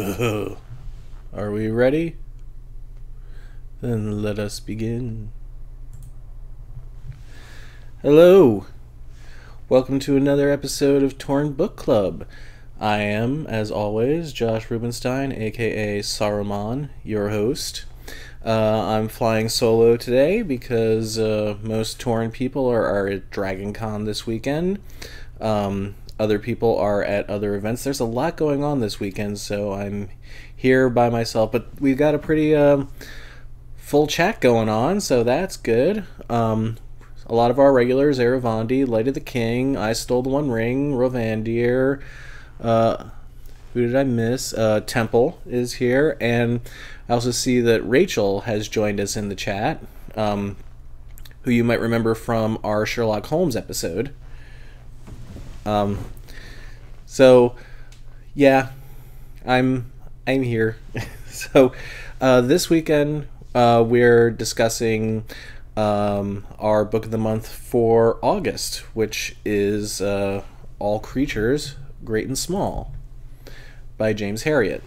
Are we ready? Then let us begin. Hello! Welcome to another episode of TORN Book Club. I am, as always, Josh Rubenstein, aka Saruman, your host. I'm flying solo today because most TORN people are at DragonCon this weekend. Other people are at other events. There's a lot going on this weekend, so I'm here by myself. But we've got a pretty full chat going on, so that's good. A lot of our regulars, Aravandi, Light of the King, I Stole the One Ring, Rovandir, who did I miss? Temple is here, and I also see that Rachel has joined us in the chat, who you might remember from our Sherlock Holmes episode. So yeah, I'm here. So this weekend we're discussing our book of the month for August, which is All Creatures Great and Small by James Herriot.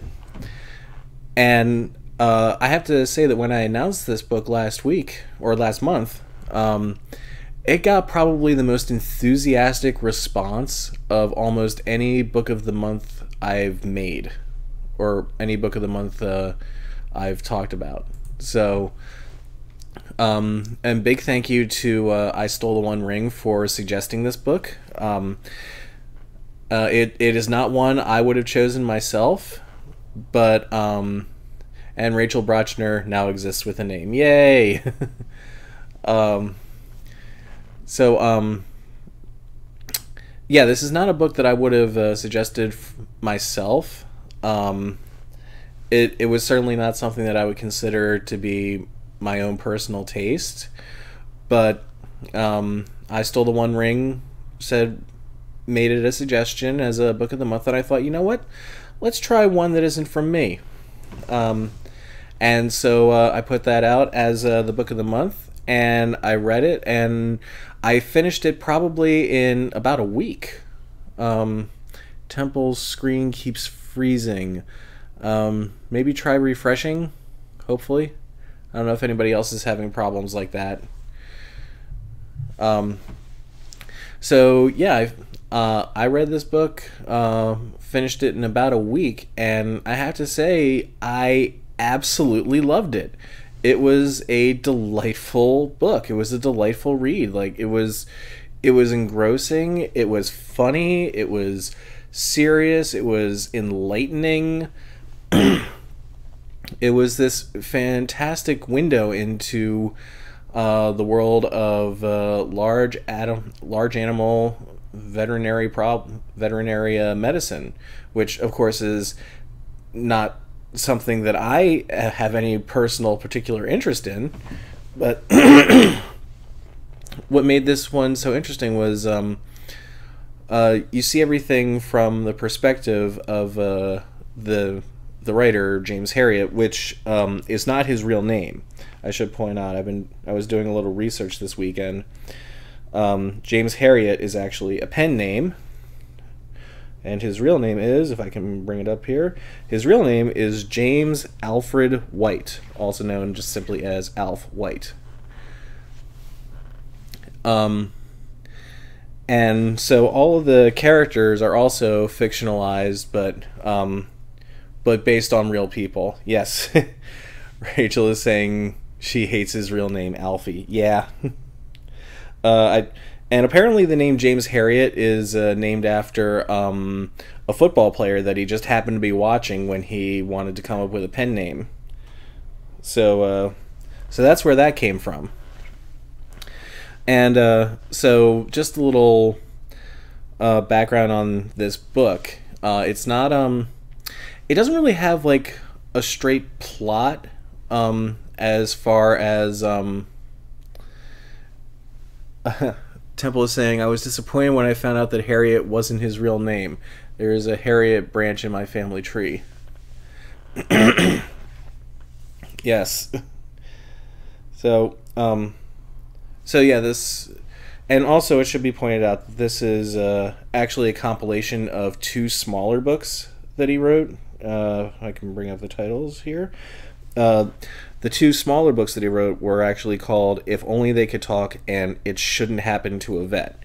And I have to say that when I announced this book last week or last month, it got probably the most enthusiastic response of almost any book of the month I've made, or any book of the month I've talked about. So, and big thank you to I Stole the One Ring for suggesting this book. It is not one I would have chosen myself, but, and Rachel Brachner now exists with a name. Yay! So, yeah, this is not a book that I would have suggested myself. It was certainly not something that I would consider to be my own personal taste. But I Stole the One Ring made it a suggestion as a book of the month, and I thought, you know what? Let's try one that isn't from me. And so I put that out as the book of the month, and I read it, and I finished it probably in about a week. Temple's screen keeps freezing. Maybe try refreshing, hopefully. I don't know if anybody else is having problems like that. So yeah, I read this book, finished it in about a week, and I have to say I absolutely loved it. It was a delightful book. It was a delightful read. Like, it was engrossing, it was funny, it was serious, it was enlightening. It was this fantastic window into the world of large animal veterinary medicine, which of course is not something that I have any personal particular interest in, but what made this one so interesting was you see everything from the perspective of the writer James Herriot, which is not his real name. I should point out, I was doing a little research this weekend. James Herriot is actually a pen name. And his real name is, if I can bring it up here, his real name is James Alfred White, also known just simply as Alf White. And so all of the characters are also fictionalized, but based on real people. Yes, Rachel is saying she hates his real name, Alfie. Yeah. And apparently the name James Herriot is named after a football player that he just happened to be watching when he wanted to come up with a pen name. So so that's where that came from. And so just a little background on this book. It's not it doesn't really have like a straight plot as far as Temple is saying, I was disappointed when I found out that Herriot wasn't his real name. There is a Herriot branch in my family tree. Yes. So, so yeah, this... And also it should be pointed out that this is actually a compilation of two smaller books that he wrote. I can bring up the titles here. The two smaller books that he wrote were actually called If Only They Could Talk and It Shouldn't Happen to a Vet,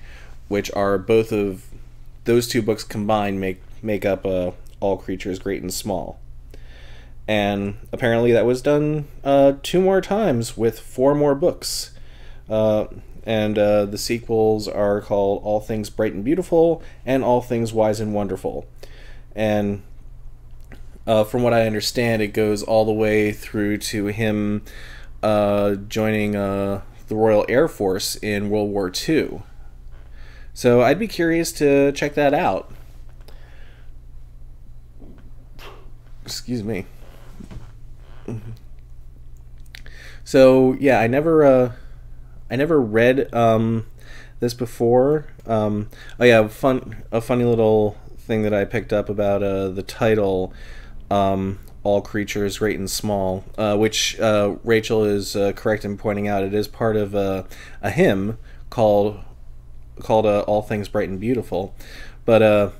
which are both of those two books combined make up All Creatures Great and Small. And apparently that was done 2 more times with 4 more books. And the sequels are called All Things Bright and Beautiful and All Things Wise and Wonderful. And from what I understand, it goes all the way through to him joining the Royal Air Force in World War II. So I'd be curious to check that out. Excuse me. So yeah, I never read this before. Oh yeah, a funny little thing that I picked up about the title, All Creatures Great and Small, which Rachel is correct in pointing out. It is part of a hymn called All Things Bright and Beautiful, but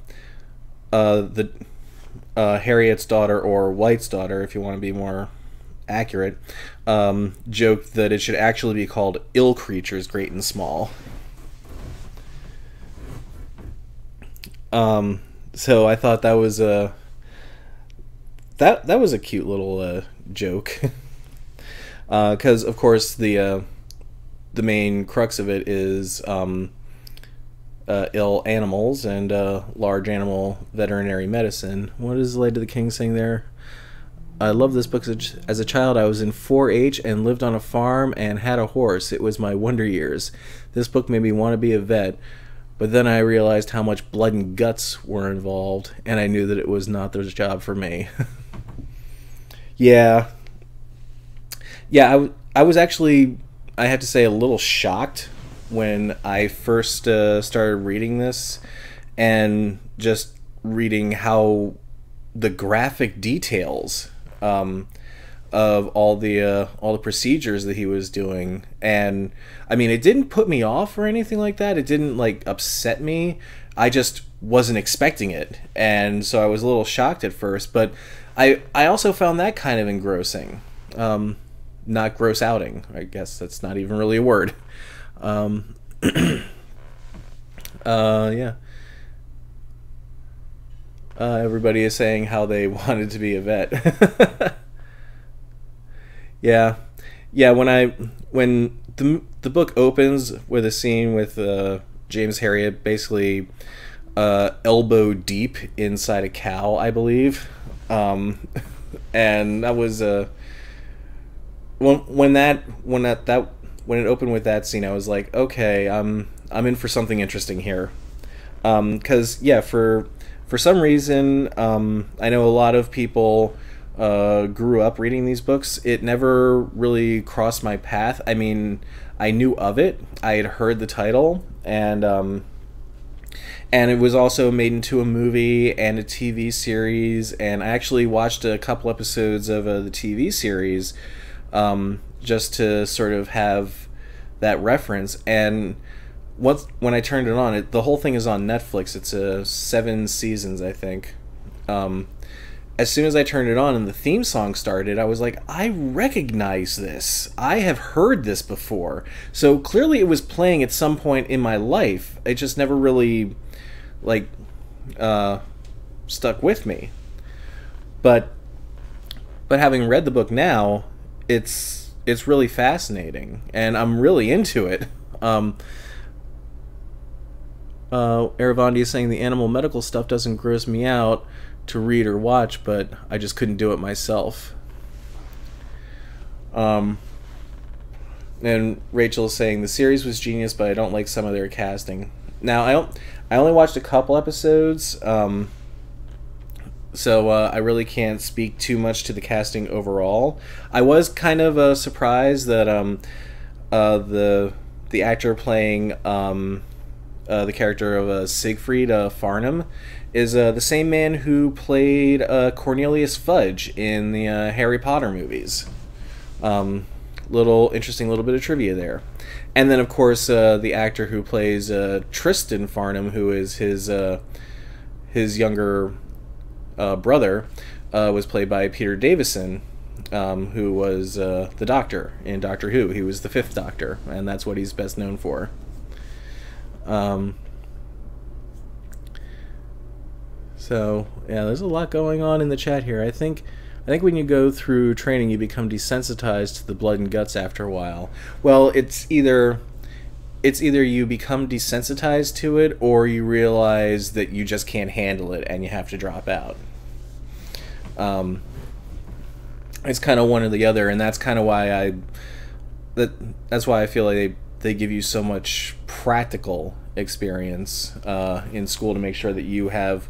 Herriot's daughter, or White's daughter, if you want to be more accurate, joked that it should actually be called Ill Creatures Great and Small. So I thought that was a that was a cute little joke, because of course the main crux of it is ill animals and large animal veterinary medicine. What is Light of the King saying there? I love this book. As a child, I was in 4-H and lived on a farm and had a horse. It was my wonder years. This book made me want to be a vet, but then I realized how much blood and guts were involved, and I knew that it was not the job for me. Yeah. Yeah, I was actually, I have to say, a little shocked when I first started reading this, and just reading how the graphic details of all the procedures that he was doing. And I mean, it didn't put me off or anything like that. It didn't like upset me. I just wasn't expecting it, and so I was a little shocked at first, but I also found that kind of engrossing. Not gross outing, I guess that's not even really a word. Yeah. Everybody is saying how they wanted to be a vet. Yeah, yeah. When the book opens with a scene with James Herriot basically elbow deep inside a cow, I believe, and that was when it opened with that scene, I was like, okay, I'm in for something interesting here, because yeah, for some reason, I know a lot of people grew up reading these books. It never really crossed my path. I mean, I knew of it. I had heard the title, and it was also made into a movie and a TV series. And I actually watched a couple episodes of the TV series just to sort of have that reference. And when I turned it on, the whole thing is on Netflix. It's 7 seasons, I think. As soon as I turned it on and the theme song started, I was like, I recognize this. I have heard this before. So clearly it was playing at some point in my life. It just never really, like, stuck with me. But having read the book now, it's really fascinating, and I'm really into it. Aravandi is saying the animal medical stuff doesn't gross me out to read or watch, but I just couldn't do it myself. And Rachel is saying the series was genius, but I don't like some of their casting. Now I only watched a couple episodes, so I really can't speak too much to the casting overall. I was kind of surprised that the actor playing the character of Siegfried Farnham is the same man who played Cornelius Fudge in the Harry Potter movies. Little bit of trivia there. And then of course the actor who plays Tristan Farnham, who is his younger brother, was played by Peter Davison, who was the Doctor in Doctor Who. He was the Fifth Doctor, and that's what he's best known for. So yeah, there's a lot going on in the chat here. I think when you go through training, you become desensitized to the blood and guts after a while. Well, it's either you become desensitized to it, or you realize that you just can't handle it and you have to drop out. It's kind of one or the other, and that's kind of why I feel like they give you so much practical experience in school to make sure that you have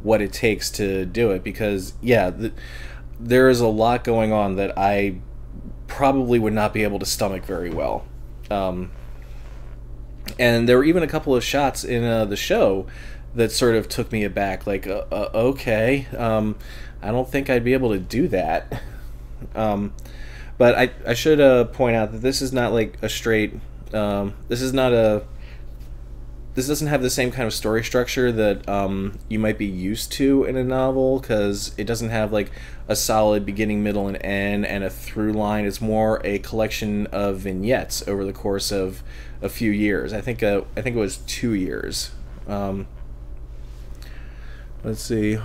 what it takes to do it, because yeah, there is a lot going on that I probably would not be able to stomach very well. And there were even a couple of shots in the show that sort of took me aback, like okay, I don't think I'd be able to do that. But I should point out that this is not like a straight, this doesn't have the same kind of story structure that you might be used to in a novel, because it doesn't have like a solid beginning, middle, and end and a through line. It's more a collection of vignettes over the course of a few years. I think it was 2 years. Let's see.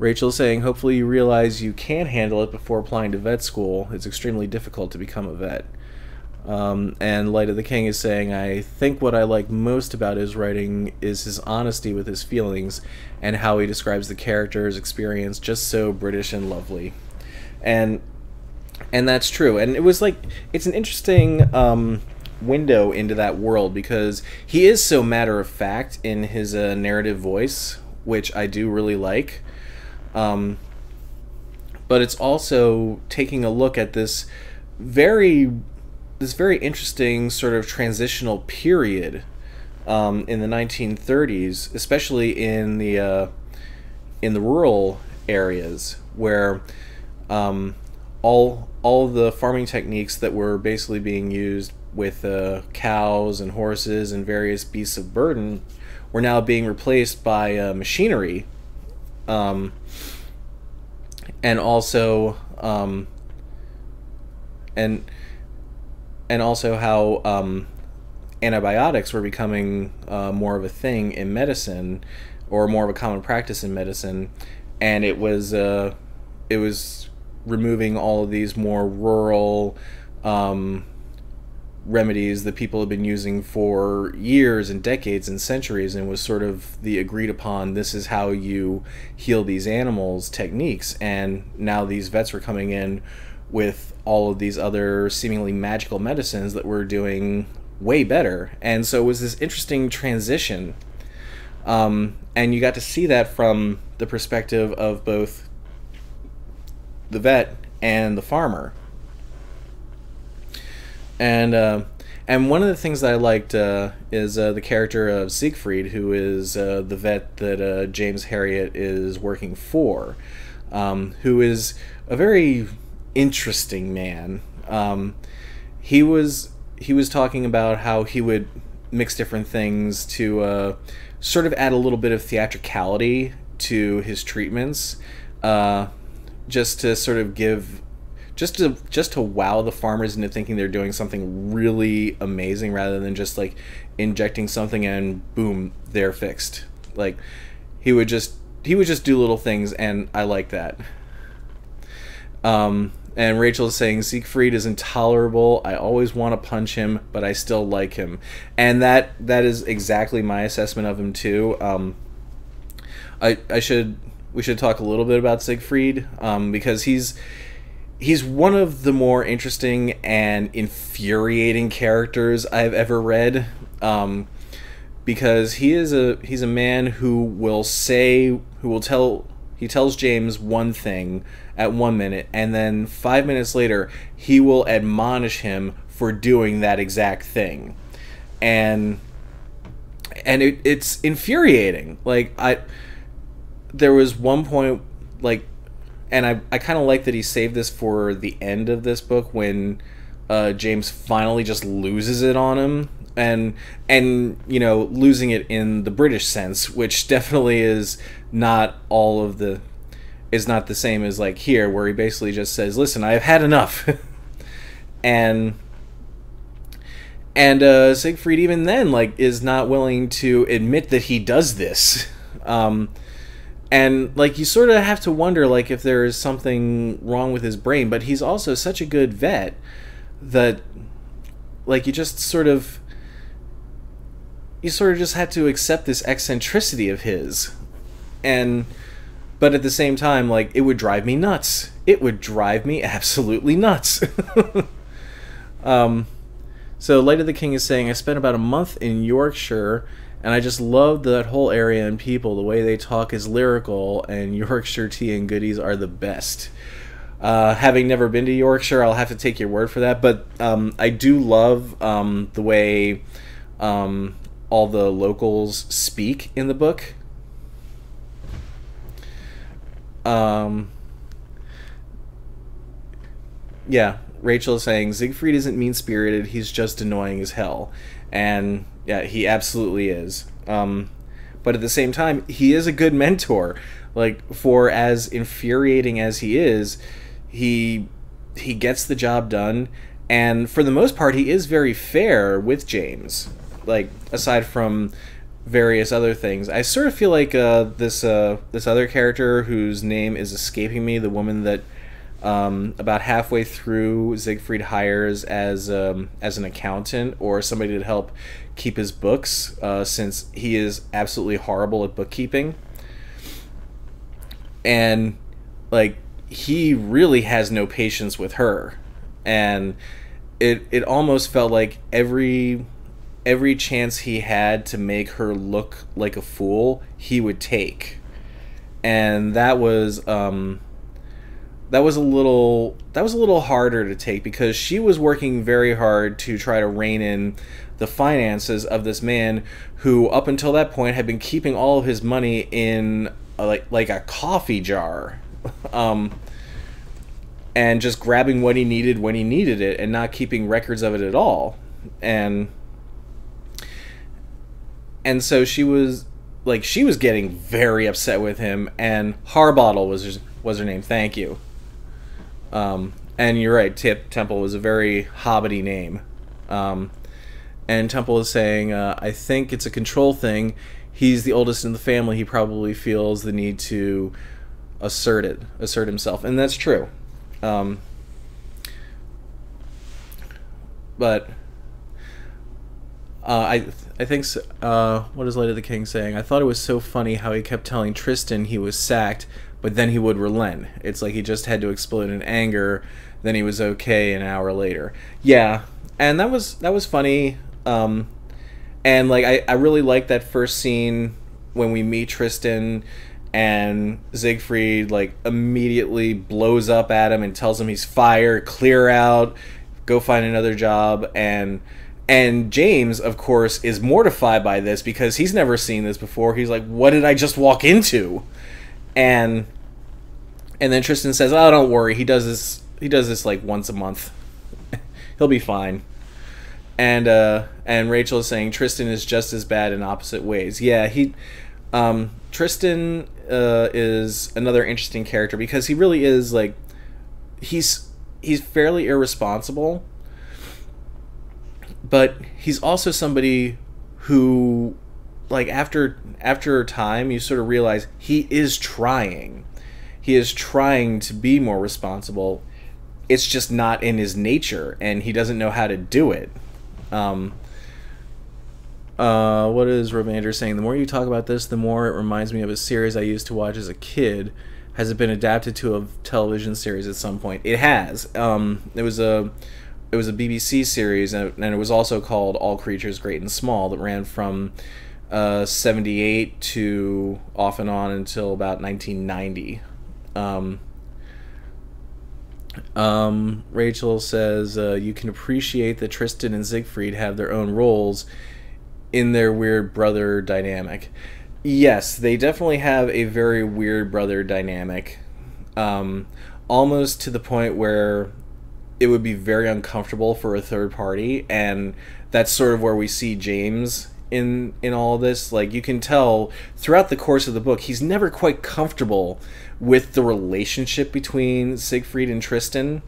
Rachel's saying, hopefully you realize you can handle it before applying to vet school. It's extremely difficult to become a vet. And Light of the King is saying, I think what I like most about his writing is his honesty with his feelings and how he describes the character's experience, just so British and lovely. And that's true. And it was like, it's an interesting window into that world, because he is so matter-of-fact in his narrative voice, which I do really like. But it's also taking a look at this very interesting sort of transitional period in the 1930s, especially in the rural areas, where all the farming techniques that were basically being used with cows and horses and various beasts of burden were now being replaced by machinery. And also how antibiotics were becoming more of a thing in medicine, or more of a common practice in medicine, and it was removing all of these more rural remedies that people had been using for years and decades and centuries, and was sort of the agreed upon, this is how you heal these animals techniques. And now these vets were coming in with all of these other seemingly magical medicines that were doing way better. And so it was this interesting transition, and you got to see that from the perspective of both the vet and the farmer. And one of the things that I liked is the character of Siegfried, who is the vet that James Herriot is working for, who is a very interesting man. He was talking about how he would mix different things to sort of add a little bit of theatricality to his treatments, just to sort of give, just to wow the farmers into thinking they're doing something really amazing, rather than just like injecting something and boom, they're fixed. Like he would just do little things, and I like that. And Rachel is saying, Siegfried is intolerable. I always want to punch him, but I still like him. And that is exactly my assessment of him too. We should talk a little bit about Siegfried, because he's one of the more interesting and infuriating characters I've ever read, because he's a man who will say, he tells James one thing at 1 minute, and then 5 minutes later he will admonish him for doing that exact thing, and it's infuriating. Like there was one point, like, and I kind of like that he saved this for the end of this book, when James finally just loses it on him, and you know, losing it in the British sense, which definitely is not all of the is not the same as like here, where he basically just says, listen, I have had enough. And Siegfried even then like is not willing to admit that he does this. And like you sort of have to wonder like if there is something wrong with his brain, but he's also such a good vet that like you sort of just had to accept this eccentricity of his. But at the same time, like, it would drive me nuts. It would drive me absolutely nuts. So Light of the King is saying, I spent about a month in Yorkshire, and I just loved that whole area and people. The way they talk is lyrical, and Yorkshire tea and goodies are the best. Having never been to Yorkshire, I'll have to take your word for that. But I do love the way all the locals speak in the book. Yeah, Rachel is saying, Siegfried isn't mean-spirited, he's just annoying as hell. And, yeah, he absolutely is. But at the same time, he is a good mentor. Like, for as infuriating as he is, he gets the job done, and for the most part, he is very fair with James. Like, aside from various other things. I sort of feel like this other character whose name is escaping me, the woman that about halfway through Siegfried hires as an accountant or somebody to help keep his books, since he is absolutely horrible at bookkeeping. And like he really has no patience with her, and it almost felt like every chance he had to make her look like a fool, he would take. And that was a little harder to take, because she was working very hard to try to rein in the finances of this man who up until that point had been keeping all of his money in like a coffee jar. And just grabbing what he needed when he needed it and not keeping records of it at all. And so she was getting very upset with him, and Harbottle was her name. Thank you. And you're right, Temple was a very hobbity name. And Temple is saying, I think it's a control thing. He's the oldest in the family. He probably feels the need to assert himself, and that's true. I think so. What is Light of the King saying? I thought it was so funny how he kept telling Tristan he was sacked, but then he would relent. It's like he just had to explode in anger, then he was okay an hour later. Yeah, and that was funny. And like I really liked that first scene when we meet Tristan, and Siegfried like immediately blows up at him and tells him he's fired, clear out, go find another job, and James, of course, is mortified by this because he's never seen this before. He's like, what did I just walk into? And then Tristan says, oh, don't worry. He does this like once a month. He'll be fine. And Rachel is saying Tristan is just as bad in opposite ways. Yeah, Tristan is another interesting character because he really is like he's fairly irresponsible. But he's also somebody who, like, after time, you sort of realize he is trying. He is trying to be more responsible. It's just not in his nature, and he doesn't know how to do it. What is Rovandir saying? The more you talk about this, the more it reminds me of a series I used to watch as a kid. Has it been adapted to a television series at some point? It has. It was a BBC series, and it was also called All Creatures Great and Small, that ran from 78 to off and on until about 1990. Rachel says, you can appreciate that Tristan and Siegfried have their own roles in their weird brother dynamic. Yes, they definitely have a very weird brother dynamic, almost to the point where it would be very uncomfortable for a third party, and that's sort of where we see James in all this. Like, you can tell throughout the course of the book, he's never quite comfortable with the relationship between Siegfried and Tristan.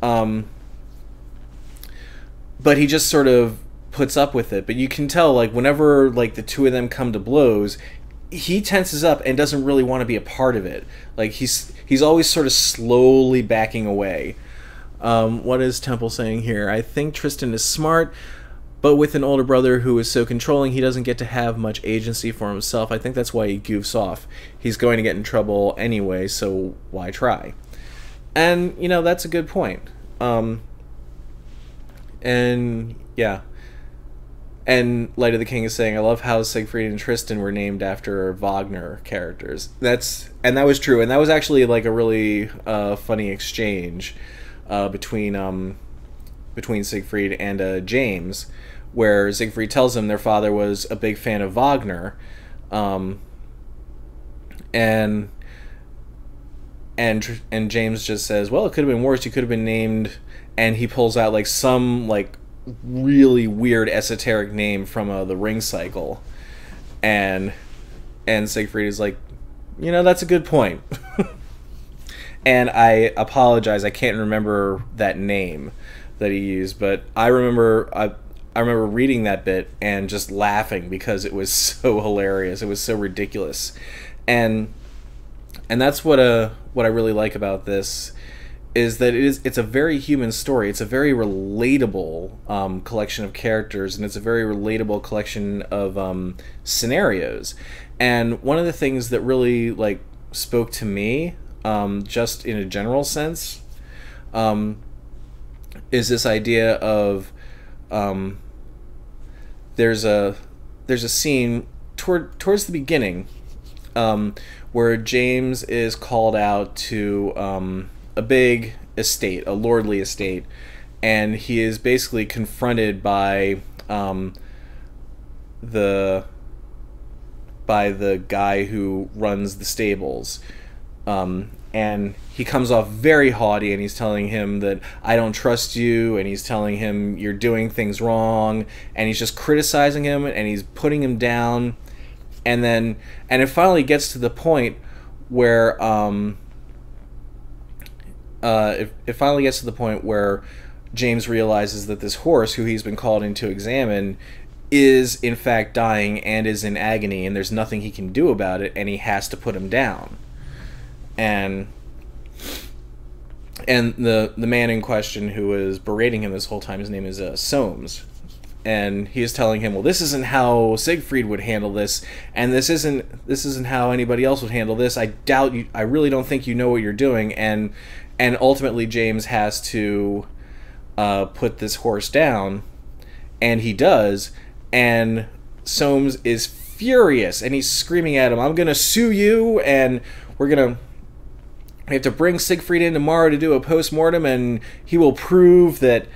But he just sort of puts up with it. But you can tell, like, whenever, like, the two of them come to blows, he tenses up and doesn't really want to be a part of it. Like, he's always sort of slowly backing away. What is Temple saying here? I think Tristan is smart, but with an older brother who is so controlling, he doesn't get to have much agency for himself. I think that's why he goofs off. He's going to get in trouble anyway, so why try? And, you know, that's a good point. And, yeah. And Light of the King is saying, I love how Siegfried and Tristan were named after Wagner characters. And that was true. And that was actually, like, a really funny exchange between Siegfried and James, where Siegfried tells him their father was a big fan of Wagner. And James just says, well, it could have been worse. You could have been named... And he pulls out, like, some, like, really weird esoteric name from the Ring Cycle, and Siegfried is like, you know, that's a good point. And I apologize, I can't remember that name that he used, but I remember reading that bit and just laughing because it was so hilarious, it was so ridiculous, and that's what I really like about this. Is that it's a very human story. It's a very relatable collection of characters, and it's a very relatable collection of scenarios. And one of the things that really, like, spoke to me, just in a general sense, is this idea of there's a scene towards the beginning where James is called out to a big estate, a lordly estate, and he is basically confronted by the guy who runs the stables, and he comes off very haughty, and he's telling him that I don't trust you, and he's telling him you're doing things wrong, and he's just criticizing him, and he's putting him down, and it finally gets to the point where it finally gets to the point where James realizes that this horse, who he's been called in to examine, is in fact dying and is in agony, and there's nothing he can do about it, and he has to put him down. And the man in question who is berating him this whole time, his name is Soames, and he is telling him, well, this isn't how Siegfried would handle this, and this isn't how anybody else would handle this. I doubt you. I really don't think you know what you're doing, and ultimately James has to put this horse down, and he does, and Soames is furious, and he's screaming at him, I'm gonna sue you, and we have to bring Siegfried in tomorrow to do a post-mortem, and he will prove that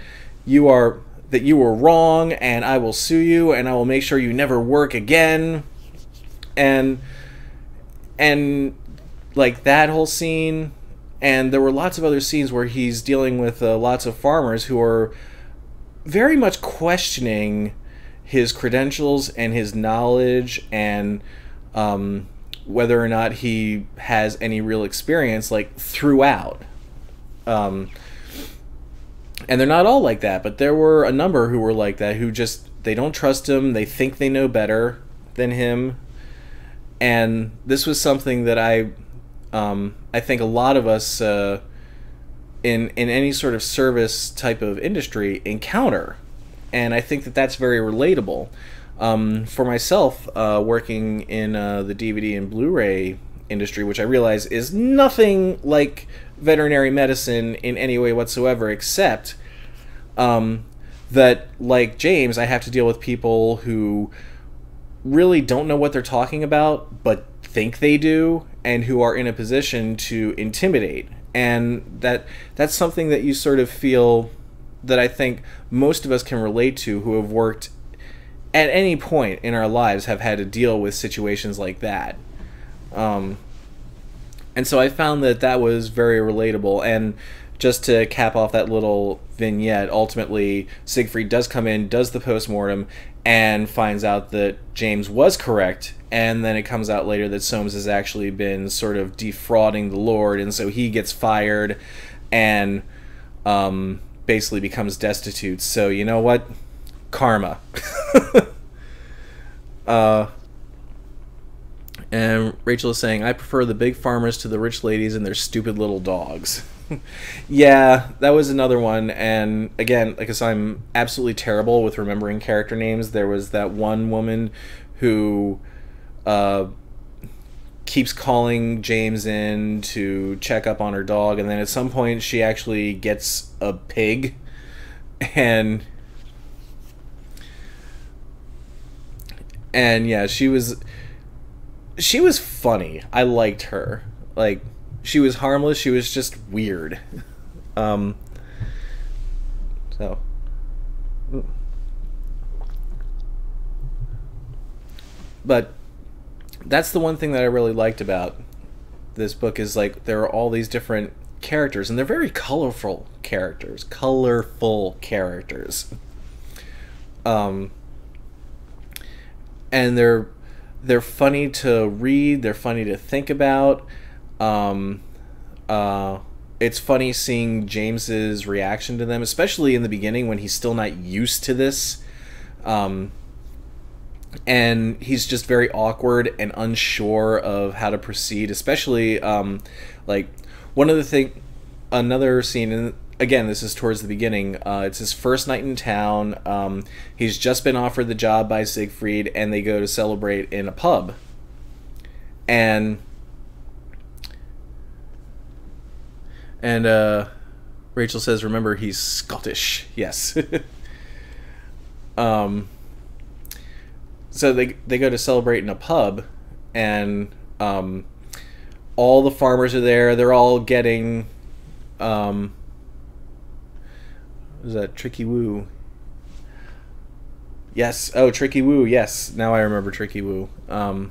you were wrong, and I will sue you, and I will make sure you never work again. And like that whole scene. And there were lots of other scenes where he's dealing with lots of farmers who are very much questioning his credentials and his knowledge, and whether or not he has any real experience, like, throughout. And they're not all like that, but there were a number who were like that, who just, they don't trust him, they think they know better than him. And this was something that I think a lot of us in any sort of service type of industry encounter, and I think that that's very relatable. For myself, working in the DVD and Blu-ray industry, which I realize is nothing like veterinary medicine in any way whatsoever, except that, like James, I have to deal with people who really don't know what they're talking about, but think they do, and who are in a position to intimidate. And that's something that you sort of feel that I think most of us can relate to, who have worked at any point in our lives, have had to deal with situations like that. And so I found that that was very relatable. And just to cap off that little vignette, ultimately Siegfried does come in, does the postmortem, and finds out that James was correct. And then it comes out later that Soames has actually been sort of defrauding the Lord, and so he gets fired and basically becomes destitute. So you know what? Karma. And Rachel is saying, I prefer the big farmers to the rich ladies and their stupid little dogs. Yeah, that was another one. And again, like I said, I'm absolutely terrible with remembering character names. There was that one woman who keeps calling James in to check up on her dog, and then at some point she actually gets a pig. And yeah, she was funny. I liked her. Like, she was harmless, she was just weird. So but that's the one thing that I really liked about this book, is like there are all these different characters, and they're very colorful characters. And they're funny to read, they're funny to think about. It's funny seeing James's reaction to them, especially in the beginning when he's still not used to this. And he's just very awkward and unsure of how to proceed, especially like one of the thing, another scene, and again this is towards the beginning, it's his first night in town. He's just been offered the job by Siegfried, and they go to celebrate in a pub, and Rachel says, remember, he's Scottish. Yes. So they go to celebrate in a pub, and all the farmers are there. They're all getting what was that? Tricky Woo. Yes. Oh, Tricky Woo. Yes. Now I remember Tricky Woo. I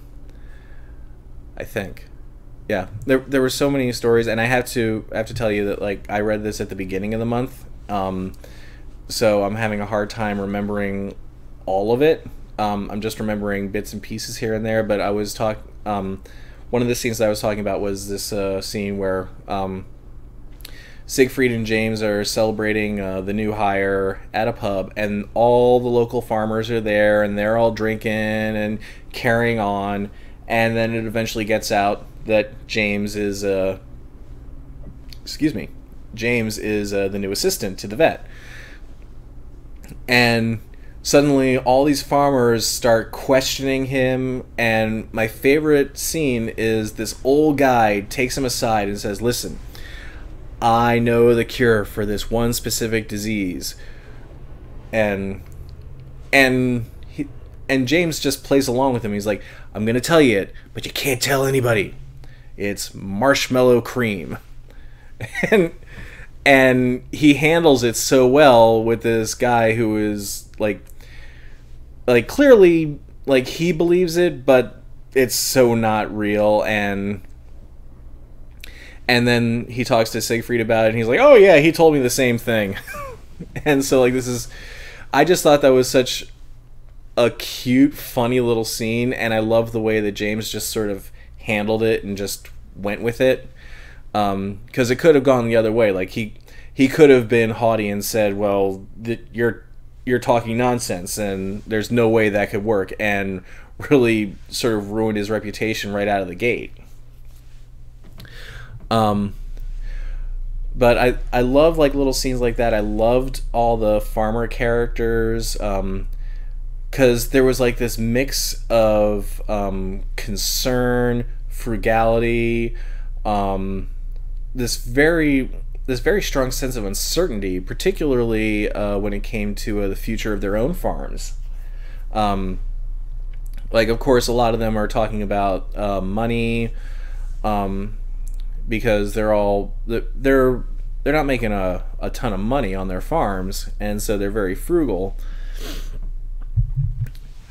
think. Yeah. There were so many stories, and I have to tell you that, like, I read this at the beginning of the month, so I'm having a hard time remembering all of it. I'm just remembering bits and pieces here and there, but I was one of the scenes that I was talking about was this scene where Siegfried and James are celebrating the new hire at a pub, and all the local farmers are there, and they're all drinking and carrying on, and then it eventually gets out that James is the new assistant to the vet. And suddenly all these farmers start questioning him, and my favorite scene is this old guy takes him aside and says, listen, I know the cure for this one specific disease. And James just plays along with him. He's like, I'm going to tell you it, but you can't tell anybody. It's marshmallow cream. And he handles it so well with this guy who is like clearly, like, he believes it, but it's so not real. And then he talks to Siegfried about it, and he's like, oh yeah, he told me the same thing. And so, like, I just thought that was such a cute, funny little scene, and I love the way that James just sort of handled it and just went with it. Because it could have gone the other way. Like, he could have been haughty and said, well, you're talking nonsense, and there's no way that could work, and really sort of ruined his reputation right out of the gate. But I love, like, little scenes like that. I loved all the farmer characters, because there was, like, this mix of concern, frugality, this very strong sense of uncertainty, particularly when it came to the future of their own farms. Like, of course, a lot of them are talking about money, because they're not making a ton of money on their farms, and so they're very frugal.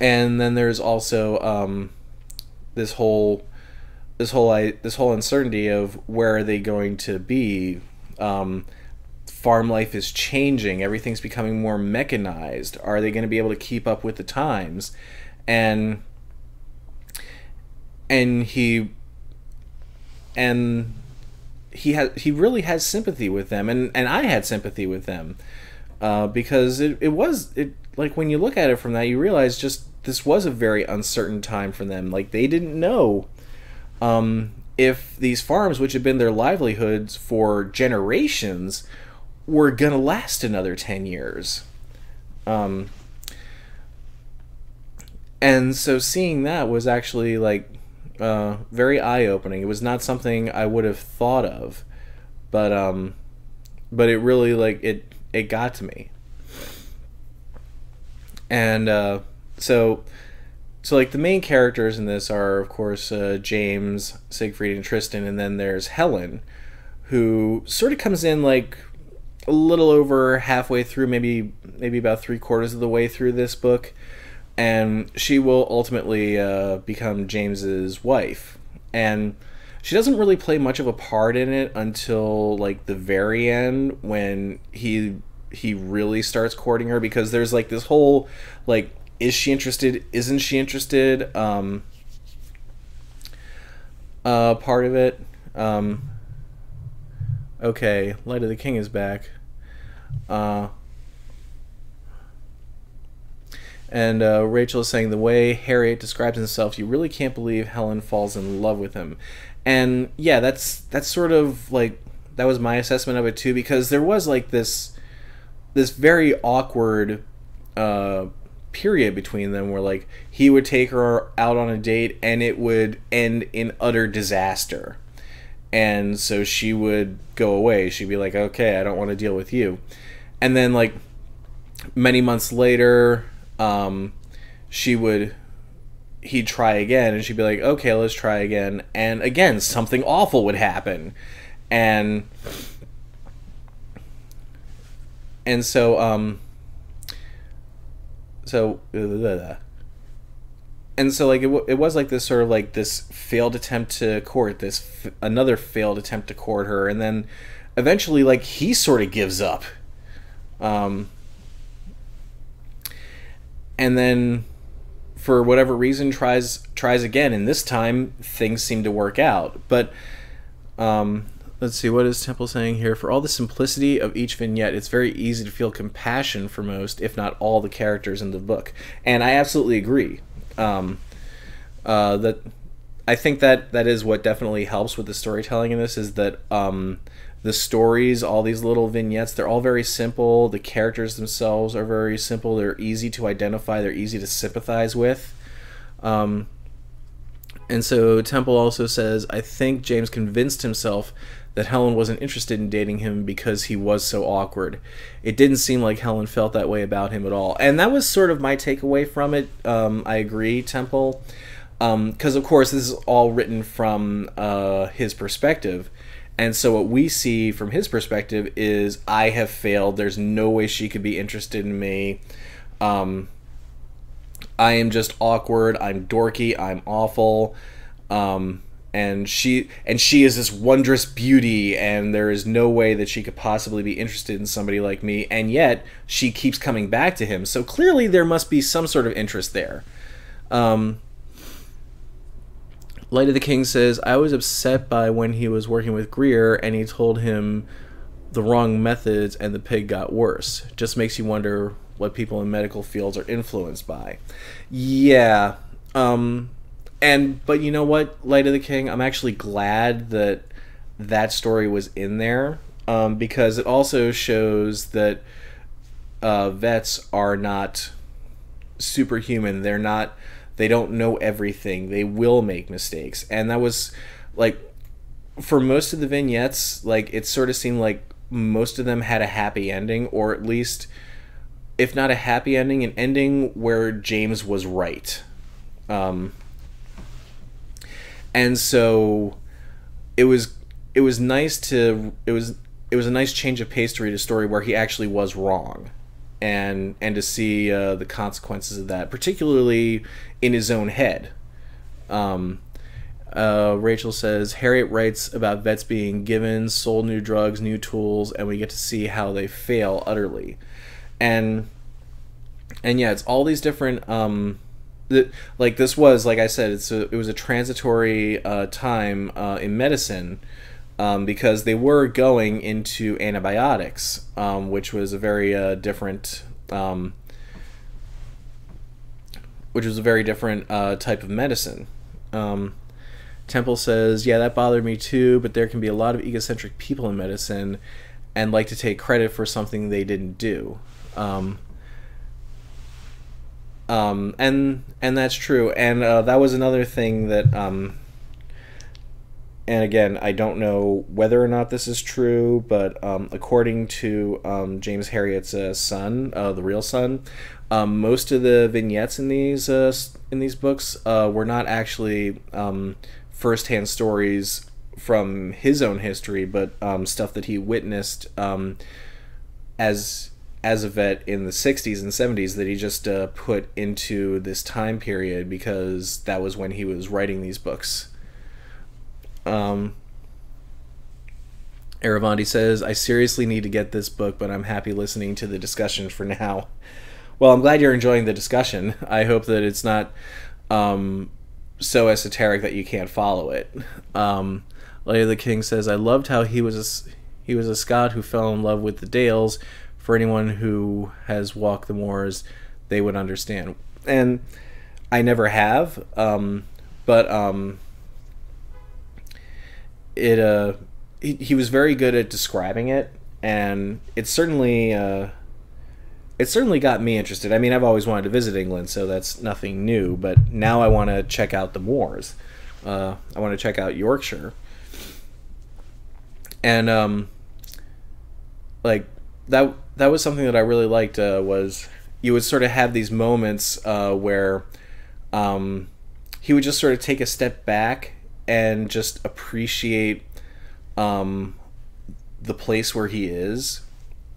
And then there's also this whole this whole uncertainty of where are they going to be. Farm life is changing. Everything's becoming more mechanized. Are they going to be able to keep up with the times? And he really has sympathy with them, and I had sympathy with them, because it was like, when you look at it from that, you realize just this was a very uncertain time for them. Like, they didn't know if these farms, which had been their livelihoods for generations, were gonna last another 10 years. And so seeing that was actually, like, very eye-opening. It was not something I would have thought of, but it really, like, it got to me. And so like the main characters in this are, of course, James, Siegfried, and Tristan, and then there's Helen, who sort of comes in, like, a little over halfway through, maybe about 3/4 of the way through this book. And she will ultimately become James's wife, and she doesn't really play much of a part in it until, like, the very end, when he really starts courting her, because there's, like, this whole, like, is she interested, isn't she interested part of it. Okay, Light of the King is back. And Rachel is saying, the way Herriot describes himself, you really can't believe Helen falls in love with him. And yeah, that's sort of, like, that was my assessment of it too, because there was, like, this very awkward period between them where, like, he would take her out on a date and it would end in utter disaster. And so she would go away. She'd be like, okay, I don't want to deal with you. And then, like, many months later, he'd try again, and she'd be like, okay, let's try again, and again something awful would happen. And so like, it was, like, this sort of, like, this failed attempt to court, another failed attempt to court her, and then eventually, like, he sort of gives up. And then, for whatever reason, tries again, and this time things seem to work out. But let's see, what is Temple saying here? For all the simplicity of each vignette, it's very easy to feel compassion for most, if not all, the characters in the book. And I absolutely agree. That I think that is what definitely helps with the storytelling in this, is that the stories, all these little vignettes, they're all very simple. The characters themselves are very simple. They're easy to identify. They're easy to sympathize with. And so Temple also says, I think James convinced himself that Helen wasn't interested in dating him because he was so awkward. It didn't seem like Helen felt that way about him at all. And that was sort of my takeaway from it. I agree, Temple. Because, of course, this is all written from his perspective. And so what we see from his perspective is, I have failed. There's no way she could be interested in me. I am just awkward. I'm dorky. I'm awful. And she is this wondrous beauty, and there is no way that she could possibly be interested in somebody like me. And yet she keeps coming back to him. So clearly there must be some sort of interest there. Light of the King says, I was upset by when he was working with Greer and he told him the wrong methods and the pig got worse. Just makes you wonder what people in medical fields are influenced by. Yeah. But you know what, Light of the King, I'm actually glad that that story was in there, because it also shows that vets are not superhuman. They're not... They don't know everything. They will make mistakes. And that was, like, for most of the vignettes, like, it sort of seemed like most of them had a happy ending, or at least, if not a happy ending, an ending where James was right. And so it was nice to, it was a nice change of pace to read a story where he actually was wrong. And to see the consequences of that, particularly in his own head, Rachel says, Herriot writes about vets being given, sold new drugs, new tools, and we get to see how they fail utterly. And yeah, it's all these different, like this was, like I said, it's a, it was a transitory time in medicine, because they were going into antibiotics, which was a very different, type of medicine. Temple says, yeah, that bothered me too, but there can be a lot of egocentric people in medicine and like to take credit for something they didn't do. And that's true. And that was another thing that, and again, I don't know whether or not this is true, but according to James Herriot's son, the real son, most of the vignettes in these books were not actually first-hand stories from his own history, but stuff that he witnessed as a vet in the 60s and 70s that he just put into this time period because that was when he was writing these books. Aravandi says, I seriously need to get this book, but I'm happy listening to the discussion for now. Well, I'm glad you're enjoying the discussion. I hope that it's not so esoteric that you can't follow it. Light of the King says, I loved how he was a Scot who fell in love with the Dales. For anyone who has walked the moors, they would understand. And I never have, but it he was very good at describing it, and it certainly got me interested. I mean, I've always wanted to visit England, so that's nothing new. But now I want to check out the moors. I want to check out Yorkshire, and like that. That was something that I really liked, was you would sort of have these moments where he would just sort of take a step back and just appreciate the place where he is.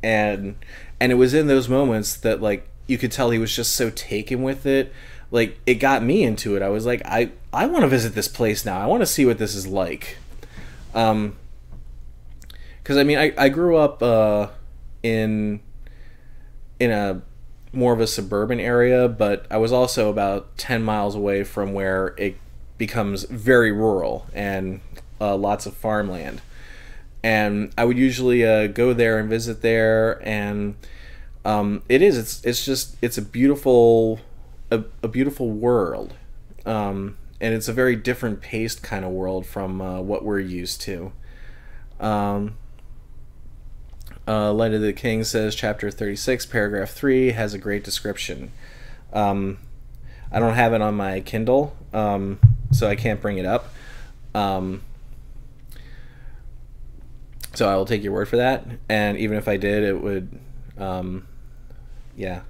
And it was in those moments that, like, you could tell he was just so taken with it. Like, it got me into it. I was like, I want to visit this place now. I want to see what this is like. 'Cause, I mean, I grew up... in a more of a suburban area, but I was also about 10 miles away from where it becomes very rural and lots of farmland. And I would usually go there and visit there, and it's a beautiful beautiful world, and it's a very different paced kind of world from what we're used to. Light of the King says, chapter 36, paragraph 3, has a great description. I don't have it on my Kindle, so I can't bring it up. So I will take your word for that. And even if I did, it would, yeah.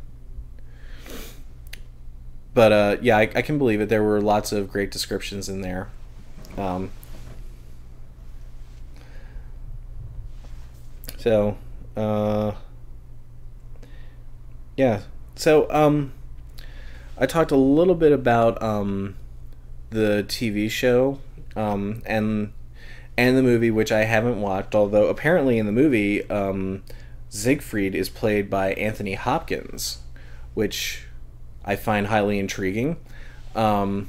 But, yeah, I can believe it. There were lots of great descriptions in there. So... yeah, so, I talked a little bit about, the TV show, and the movie, which I haven't watched, although apparently in the movie, Siegfried is played by Anthony Hopkins, which I find highly intriguing. I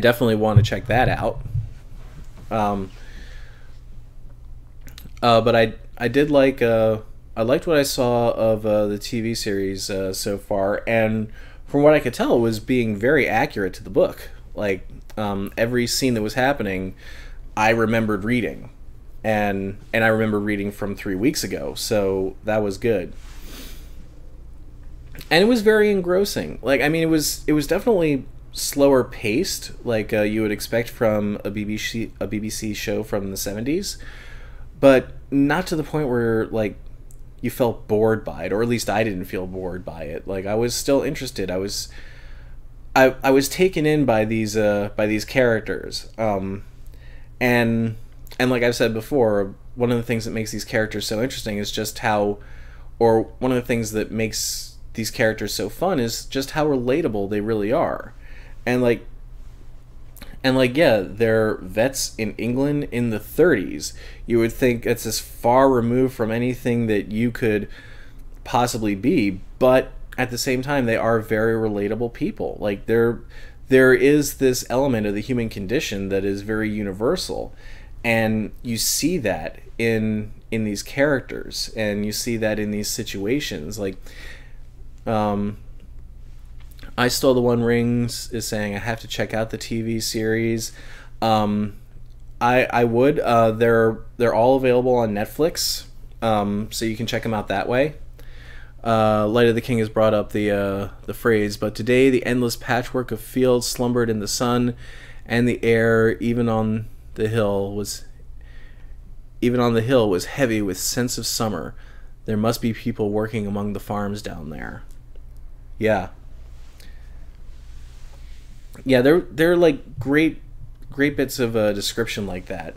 definitely want to check that out. But I did like, I liked what I saw of the TV series so far, and from what I could tell, it was being very accurate to the book. Like, every scene that was happening, I remembered reading, and I remember reading from 3 weeks ago, so that was good. And it was very engrossing. Like, I mean, it was definitely slower paced, like you would expect from a BBC show from the 70s, but not to the point where, like, you felt bored by it, or at least I didn't feel bored by it. Like, I was still interested. I was taken in by these characters, and like I've said before, one of the things that makes these characters so interesting is just how, or one of the things that makes these characters so fun is just how relatable they really are, and like And like, yeah, they're vets in England in the 30s. You would think it's as far removed from anything that you could possibly be, but at the same time, they are very relatable people. Like, there is this element of the human condition that is very universal, and you see that in these characters, and you see that in these situations. Like, I Stole the One Ring is saying, I have to check out the TV series. I would. They're all available on Netflix, so you can check them out that way. Light of the King has brought up the phrase, but today the endless patchwork of fields slumbered in the sun, and the air, even on the hill was heavy with sense of summer. There must be people working among the farms down there. Yeah. Yeah, they're like great bits of description like that.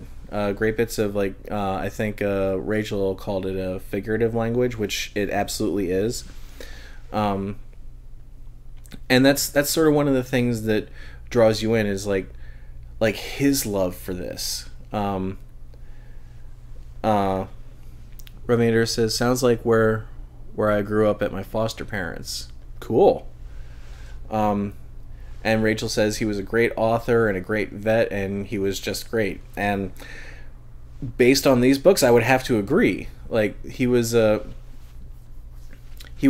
Great bits of like I think Rachel called it a figurative language, which it absolutely is. And that's sort of one of the things that draws you in, is like his love for this. Rovandir says, sounds like where I grew up at my foster parents. Cool. And Rachel says he was a great author and a great vet, and he was just great. And based on these books, I would have to agree. Like, he was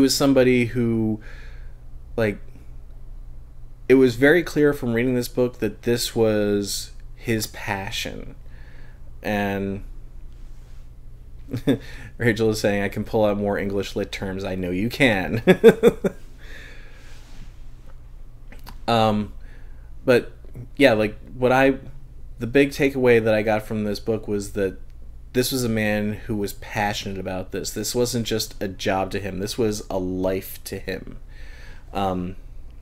somebody who, like, it was very clear from reading this book that this was his passion. And Rachel is saying, I can pull out more English lit terms. I know you can. But yeah, like the big takeaway that I got from this book was that this was a man who was passionate about this. This wasn't just a job to him. This was a life to him.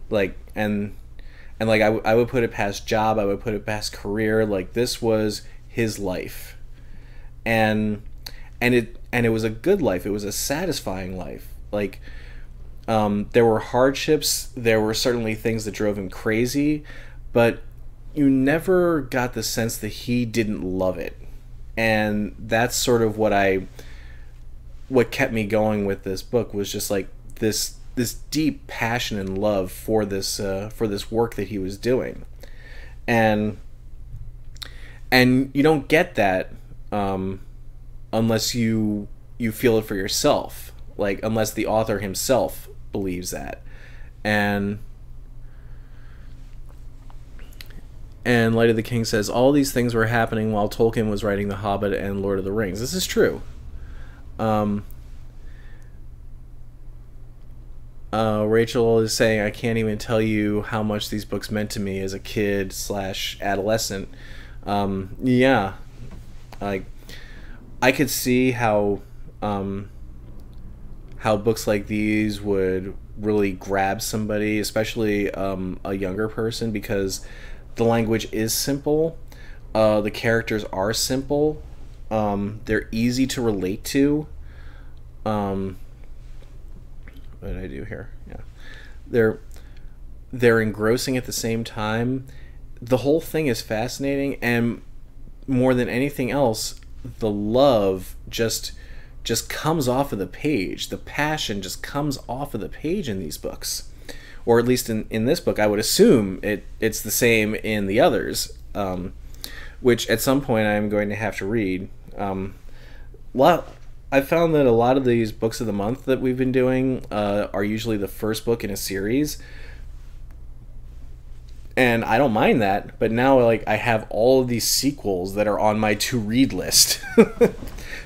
Like, and like, I would put it past job. I would put it past career. Like, this was his life, and it was a good life. It was a satisfying life. Like, there were hardships, there were certainly things that drove him crazy, but you never got the sense that he didn't love it. And that's sort of what kept me going with this book, was just like this deep passion and love for this work that he was doing. And you don't get that unless you feel it for yourself, like unless the author himself believes that. And Light of the King says, all these things were happening while Tolkien was writing The Hobbit and Lord of the Rings. This is true. Rachel is saying, I can't even tell you how much these books meant to me as a kid / adolescent. Yeah, like I could see how books like these would really grab somebody, especially a younger person, because the language is simple, the characters are simple, they're easy to relate to. What did I do here? Yeah, they're engrossing at the same time. The whole thing is fascinating, and more than anything else, the love just comes off of the page. The passion just comes off of the page in these books, or at least in this book. I would assume it's the same in the others, which at some point I'm going to have to read. I found that a lot of these books of the month that we've been doing are usually the first book in a series, and I don't mind that. But now, like, I have all of these sequels that are on my to-read list.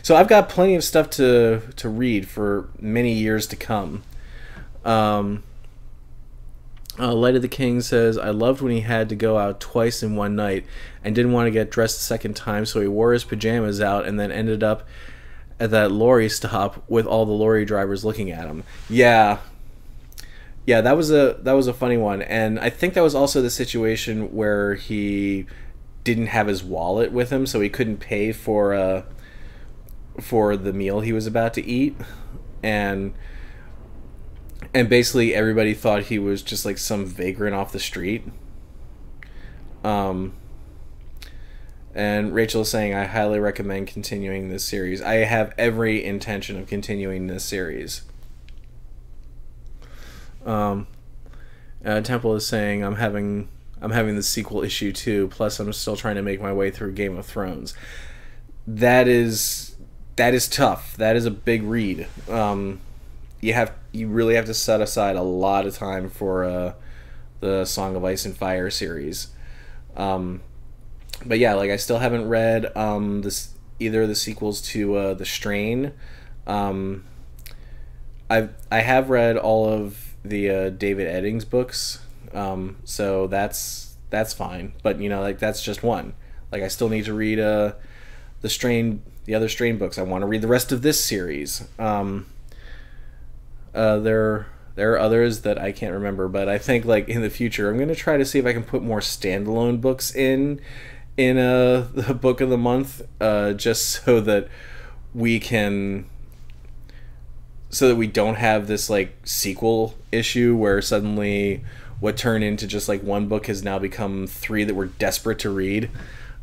So I've got plenty of stuff to read for many years to come. Light of the King says, I loved when he had to go out twice in one night and didn't want to get dressed a second time, so he wore his pajamas out and then ended up at that lorry stop with all the lorry drivers looking at him. Yeah. Yeah, that was a funny one. And I think that was also the situation where he didn't have his wallet with him, so he couldn't pay for the meal he was about to eat, and basically everybody thought he was just like some vagrant off the street. And Rachel is saying, I highly recommend continuing this series. I have every intention of continuing this series. Temple is saying, I'm having the sequel issue too. Plus, I'm still trying to make my way through Game of Thrones. That is tough. That is a big read. You really have to set aside a lot of time for the Song of Ice and Fire series. But yeah, like I still haven't read either of the sequels to The Strain. I have read all of the David Eddings books, so that's fine. But you know, like that's just one. Like I still need to read the other Strain books. I want to read the rest of this series. There are others that I can't remember, but I think like in the future I'm gonna try to see if I can put more standalone books in the book of the month, just so that we can, so that we don't have this like sequel issue where suddenly what turned into just like one book has now become three that we're desperate to read.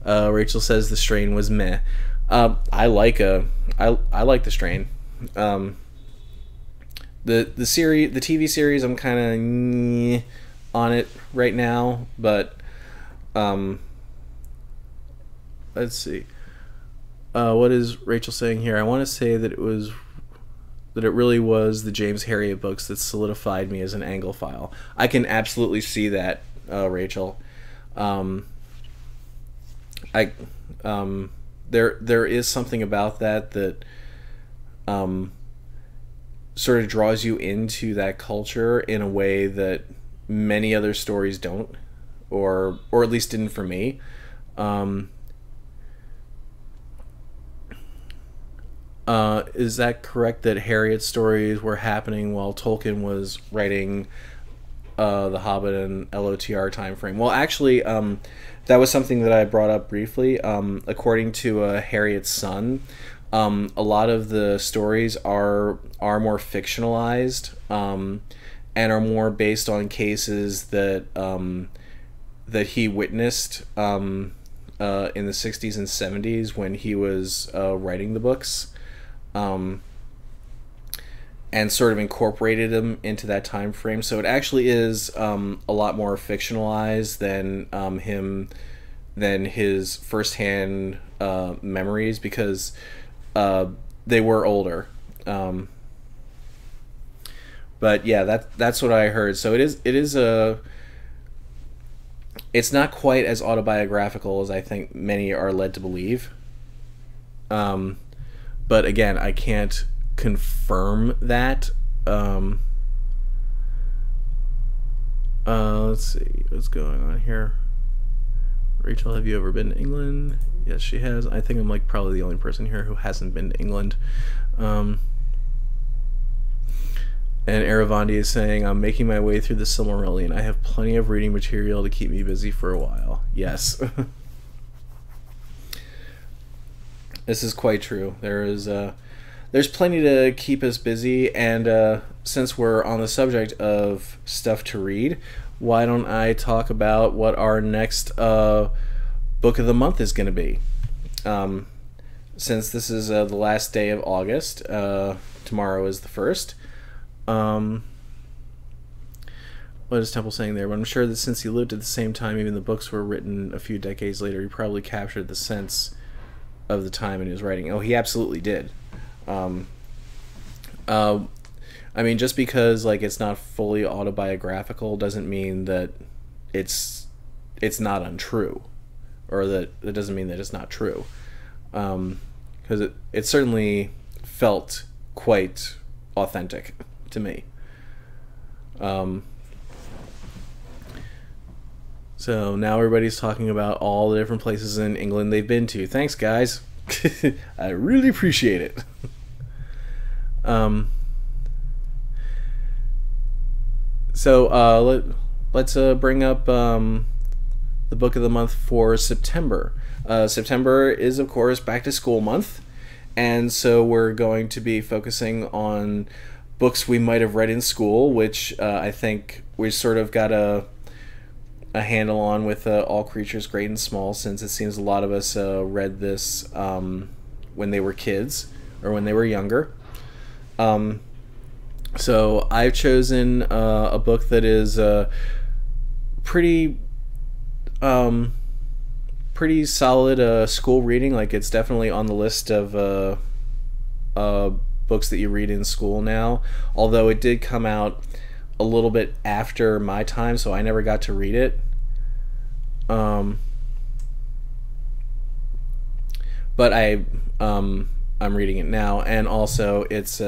Rachel says The Strain was meh. I like The Strain. The TV series, I'm kind of on it right now, but let's see. What is Rachel saying here? I want to say that it really was the James Herriot books that solidified me as an Anglophile. I can absolutely see that, Rachel. There is something about that sort of draws you into that culture in a way that many other stories don't, or at least didn't for me. Is that correct that Herriot's stories were happening while Tolkien was writing The Hobbit and LOTR timeframe? Well, actually, that was something that I brought up briefly. According to Herriot's son, a lot of the stories are more fictionalized, and are more based on cases that that he witnessed in the 60s and 70s when he was writing the books, and sort of incorporated them into that time frame. So it actually is a lot more fictionalized than his firsthand memories, because they were older, but yeah, that's what I heard. So it's not quite as autobiographical as I think many are led to believe. But again, I can't confirm that. Let's see what's going on here. Rachel, have you ever been to England? Yes, she has. I think I'm like probably the only person here who hasn't been to England. And Aravandi is saying, I'm making my way through the Silmarillion. I have plenty of reading material to keep me busy for a while. Yes. This is quite true. There's plenty to keep us busy, and since we're on the subject of stuff to read, why don't I talk about what our next book of the month is going to be? Since this is the last day of August, tomorrow is the 1st. What is Temple saying there? But I'm sure that since he lived at the same time, even the books were written a few decades later, he probably captured the sense of the time in his writing. Oh, he absolutely did. I mean, just because like it's not fully autobiographical doesn't mean that it's not untrue, or that doesn't mean that it's not true, because it certainly felt quite authentic to me. So now everybody's talking about all the different places in England they've been to. Thanks, guys. I really appreciate it. So let's bring up the book of the month for September. September is, of course, back to school month, and so we're going to be focusing on books we might have read in school, which I think we sort of got a a handle on with All Creatures Great and Small, since it seems a lot of us read this when they were kids or when they were younger. So I've chosen a book that is pretty pretty solid school reading. Like, it's definitely on the list of books that you read in school now, although it did come out a little bit after my time, so I never got to read it. But I'm reading it now, and also it's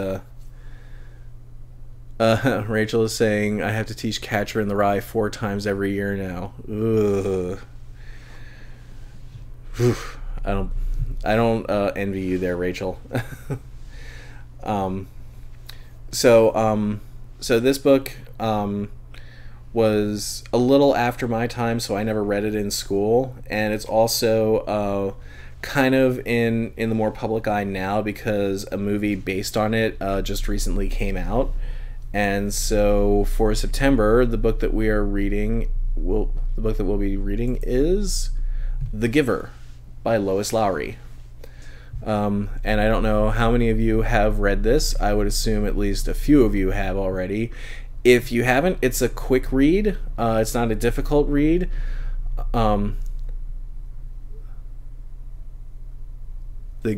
Rachel is saying I have to teach Catcher in the Rye 4 times every year now. Ugh. Whew. I don't envy you there, Rachel. So this book was a little after my time, so I never read it in school, and it's also kind of in the more public eye now because a movie based on it just recently came out. And so for September, the book that we are reading the book that we'll be reading is The Giver by Lois Lowry. And I don't know how many of you have read this. I would assume at least a few of you have already. If you haven't, it's a quick read. It's not a difficult read. The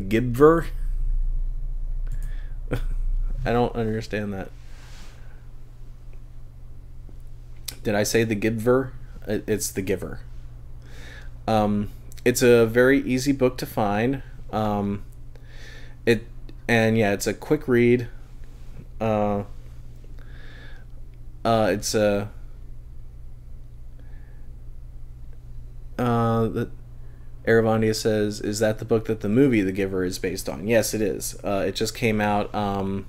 Giver? I don't understand that. Did I say The Giver? It's The Giver. It's a very easy book to find. Yeah, it's a quick read. It's a Aravandi says, "Is that the book that the movie The Giver is based on?" Yes, it is. It just came out a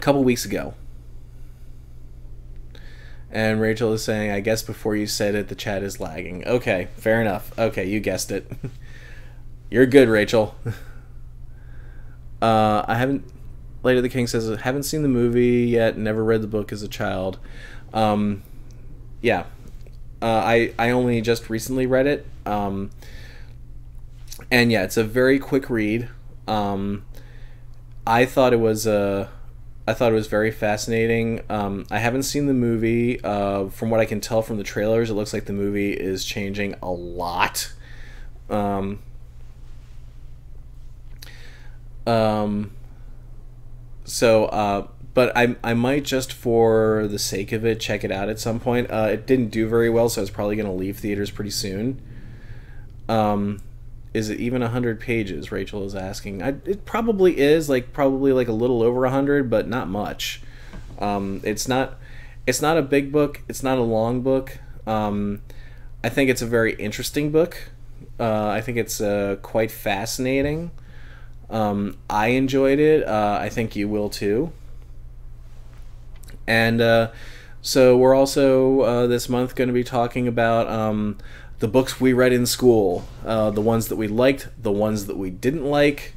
couple weeks ago. And Rachel is saying, "I guess before you said it, the chat is lagging." Okay, fair enough. Okay, you guessed it. You're good, Rachel. I haven't. Light of the King says, "I haven't seen the movie yet. Never read the book as a child." Yeah, I only just recently read it. And yeah, it's a very quick read. I thought it was a. I thought it was very fascinating. I haven't seen the movie. From what I can tell from the trailers, it looks like the movie is changing a lot. But I might, just for the sake of it, check it out at some point. It didn't do very well, so it's probably going to leave theaters pretty soon. Is it even 100 pages? Rachel is asking. It probably is, like a little over 100, but not much. It's not a big book. It's not a long book. I think it's a very interesting book. I think it's quite fascinating. I enjoyed it. I think you will too. And so we're also this month going to be talking about. The books we read in school, the ones that we liked, the ones that we didn't like.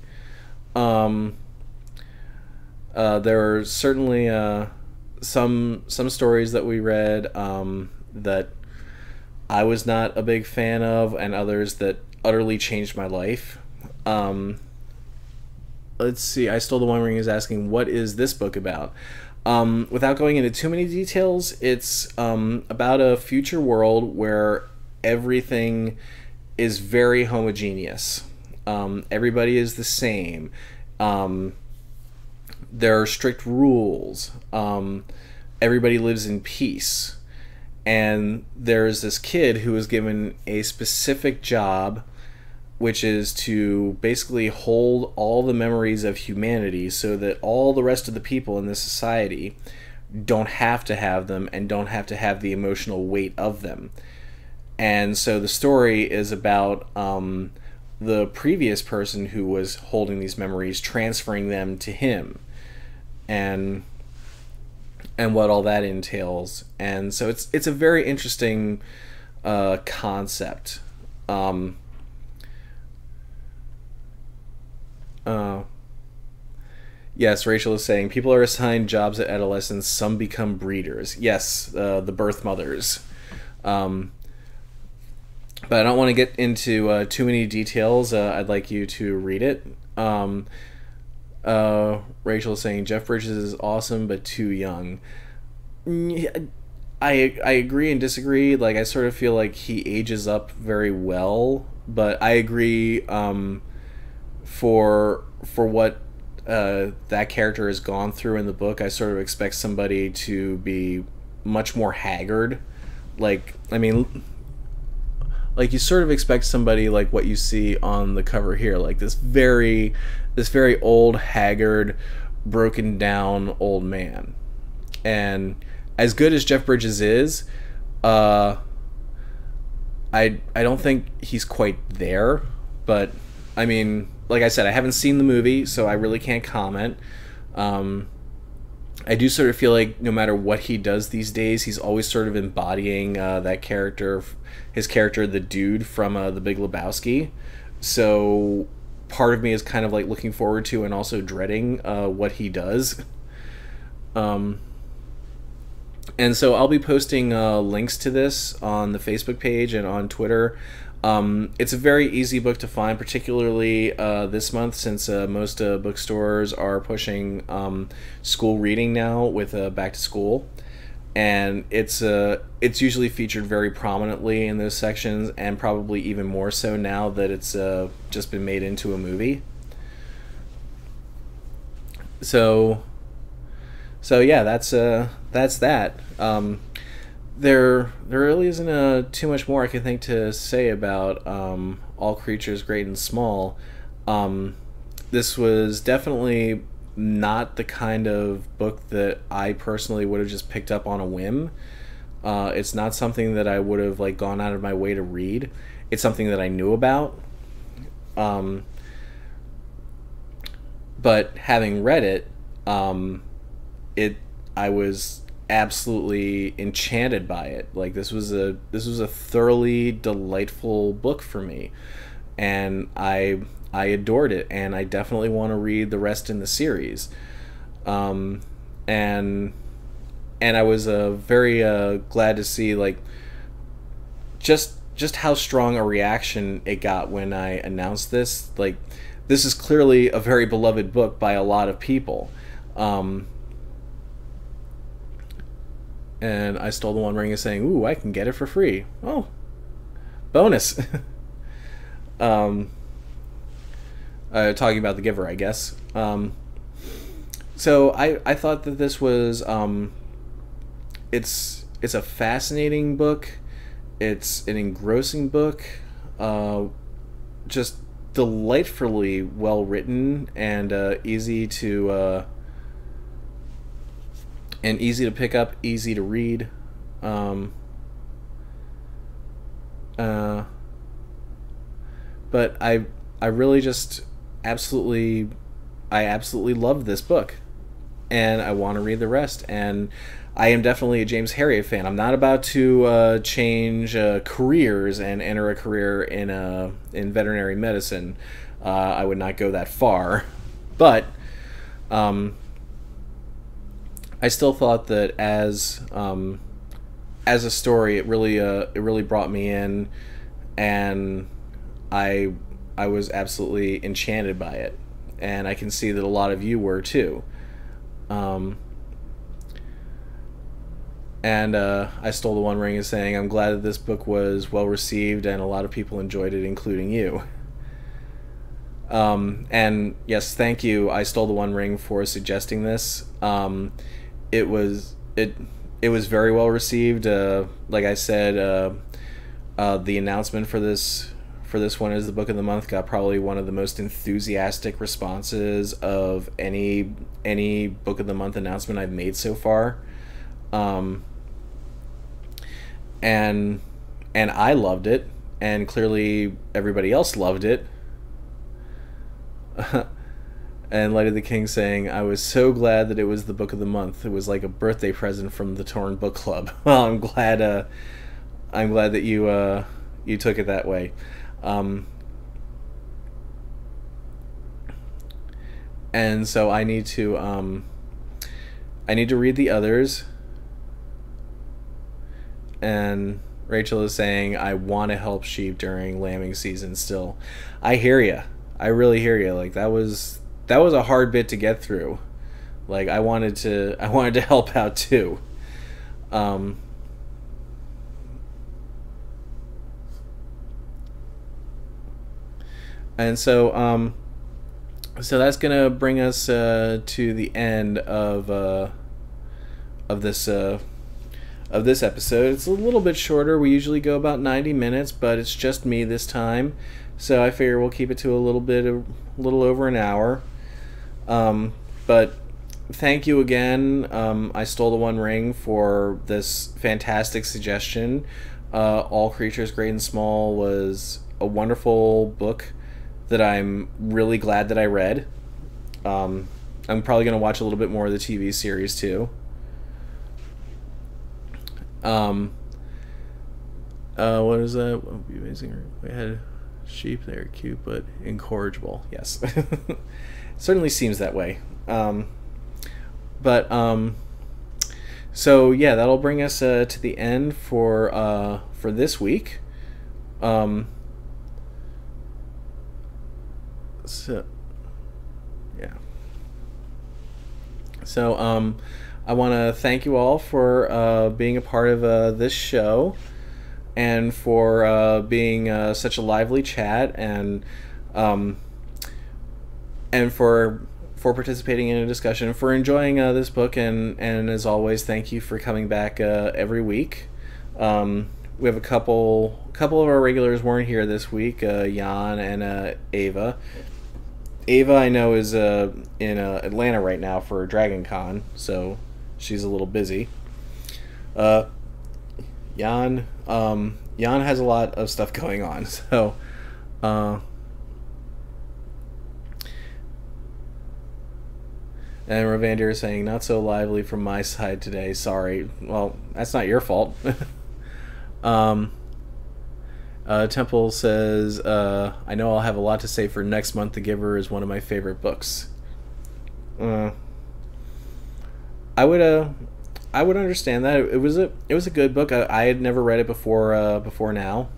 There are certainly some stories that we read that I was not a big fan of, and others that utterly changed my life. Let's see, I Stole the One Ring is asking, what is this book about? Without going into too many details, it's about a future world where everything is very homogeneous. Everybody is the same. There are strict rules. Everybody lives in peace. And there's this kid who is given a specific job, which is to basically hold all the memories of humanity so that all the rest of the people in this society don't have to have them and don't have to have the emotional weight of them. And so the story is about the previous person who was holding these memories, transferring them to him, and what all that entails. And so it's a very interesting concept. Yes, Rachel is saying people are assigned jobs at adolescence. Some become breeders. Yes, the birth mothers. But I don't want to get into too many details. I'd like you to read it. Rachel is saying Jeff Bridges is awesome but too young. I agree and disagree. Like, I sort of feel like he ages up very well, but I agree for what that character has gone through in the book. I sort of expect somebody to be much more haggard. Like, I mean, like, you sort of expect somebody like what you see on the cover here, like this very old, haggard, broken down old man. And as good as Jeff Bridges is, I don't think he's quite there. But I mean, like I said, I haven't seen the movie, so I really can't comment. I do sort of feel like no matter what he does these days, he's always sort of embodying that character, his character, the dude from The Big Lebowski. So part of me is kind of like looking forward to and also dreading what he does. And so I'll be posting links to this on the Facebook page and on Twitter. It's a very easy book to find, particularly this month, since most bookstores are pushing school reading now with back to school, and it's usually featured very prominently in those sections, and probably even more so now that it's just been made into a movie. So yeah, that's that. There really isn't too much more I can think to say about All Creatures Great and Small. This was definitely not the kind of book that I personally would have just picked up on a whim. It's not something that I would have like gone out of my way to read. It's something that I knew about. But having read it, I was absolutely enchanted by it. Like, this was a thoroughly delightful book for me, and I adored it, and I definitely want to read the rest in the series. And I was very glad to see like just how strong a reaction it got when I announced this. Like, this is clearly a very beloved book by a lot of people. And I Stole the One Ring is saying, ooh, I can get it for free. Oh, bonus. Talking about The Giver, I guess. So I thought that this was, it's a fascinating book. It's an engrossing book. Just delightfully well written and easy to... and easy to pick up, easy to read. But I really just absolutely love this book, and I want to read the rest. And I am definitely a James Herriot fan. I'm not about to change careers and enter a career in veterinary medicine. I would not go that far, but. I still thought that as a story, it really brought me in, and I was absolutely enchanted by it, and I can see that a lot of you were too. And I Stole the One Ring is saying, I'm glad that this book was well received and a lot of people enjoyed it, including you. And yes, thank you, I Stole the One Ring, for suggesting this. It was very well received. Like I said, the announcement for this one as the book of the month got probably one of the most enthusiastic responses of any book of the month announcement I've made so far. And I loved it, and clearly everybody else loved it. And Light of the King saying, I was so glad that it was the book of the month. It was like a birthday present from the TORN book club. Well, I'm glad that you took it that way. And so I need to read the others, and Rachel is saying, I want to help sheep during lambing season still. I hear you. I really hear you. Like, that was a hard bit to get through. Like, I wanted to help out too. And so, so that's gonna bring us to the end of this episode. It's a little bit shorter. We usually go about 90 minutes, but it's just me this time, so I figure we'll keep it to a little over an hour. But thank you again, I Stole the One Ring, for this fantastic suggestion. All Creatures Great and Small was a wonderful book that I'm really glad that I read. I'm probably going to watch a little bit more of the TV series too. What is that? It would be amazing. We had sheep, they're cute but incorrigible. Yes. It certainly seems that way. So yeah, that'll bring us to the end for this week. So yeah. So I want to thank you all for being a part of this show, and for being such a lively chat, and for participating in a discussion, for enjoying this book, and as always, thank you for coming back every week. We have a couple of our regulars weren't here this week, Jan and Ava. Ava, I know, is in Atlanta right now for DragonCon, so she's a little busy. Jan has a lot of stuff going on, so. And Rovandir is saying, not so lively from my side today, sorry. Well, that's not your fault. Temple says, I know I'll have a lot to say for next month. The Giver is one of my favorite books. I would understand that. It was a good book. I had never read it before before now.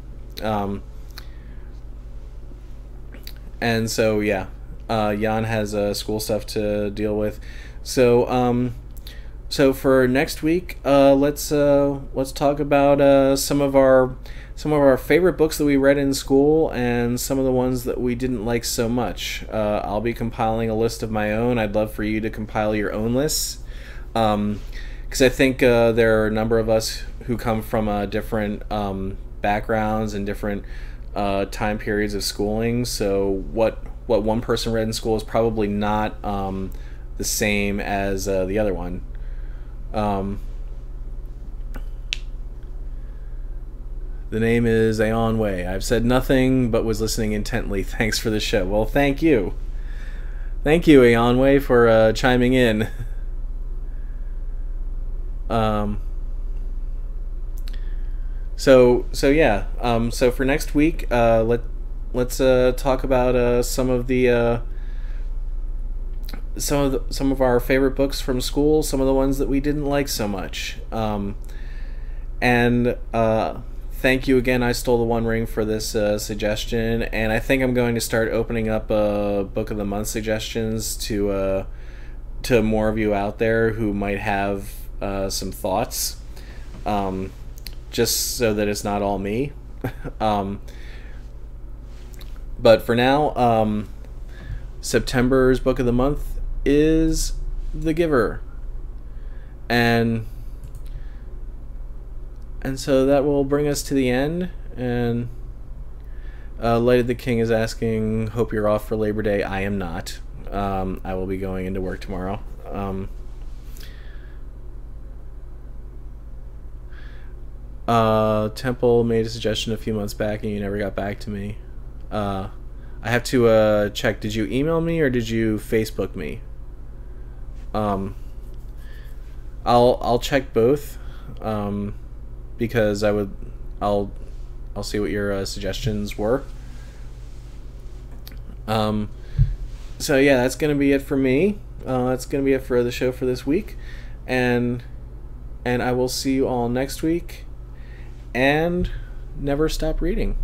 And so yeah, Jan has school stuff to deal with. So so for next week, let's talk about some of our favorite books that we read in school, and some of the ones that we didn't like so much. I'll be compiling a list of my own. I'd love for you to compile your own lists, because I think there are a number of us who come from different backgrounds and different time periods of schooling. So what one person read in school is probably not the same as the other one. The name is Aonwe. I've said nothing but was listening intently. Thanks for the show. Well, thank you. Thank you, Aonwe, for chiming in. So yeah. So for next week, let's talk about some of our favorite books from school, some of the ones that we didn't like so much. Thank you again, I Stole the One Ring, for this suggestion, and I think I'm going to start opening up Book of the Month suggestions to more of you out there who might have some thoughts, just so that it's not all me. But for now, September's Book of the Month is The Giver, and so that will bring us to the end. And Light of the King is asking, hope you're off for Labor Day. I am not. I will be going into work tomorrow. Temple made a suggestion a few months back and you never got back to me. I have to check. Did you email me or did you Facebook me? I'll check both. Because I'll see what your suggestions were. So yeah, that's gonna be it for me. That's gonna be it for the show for this week, and I will see you all next week. and never stop reading.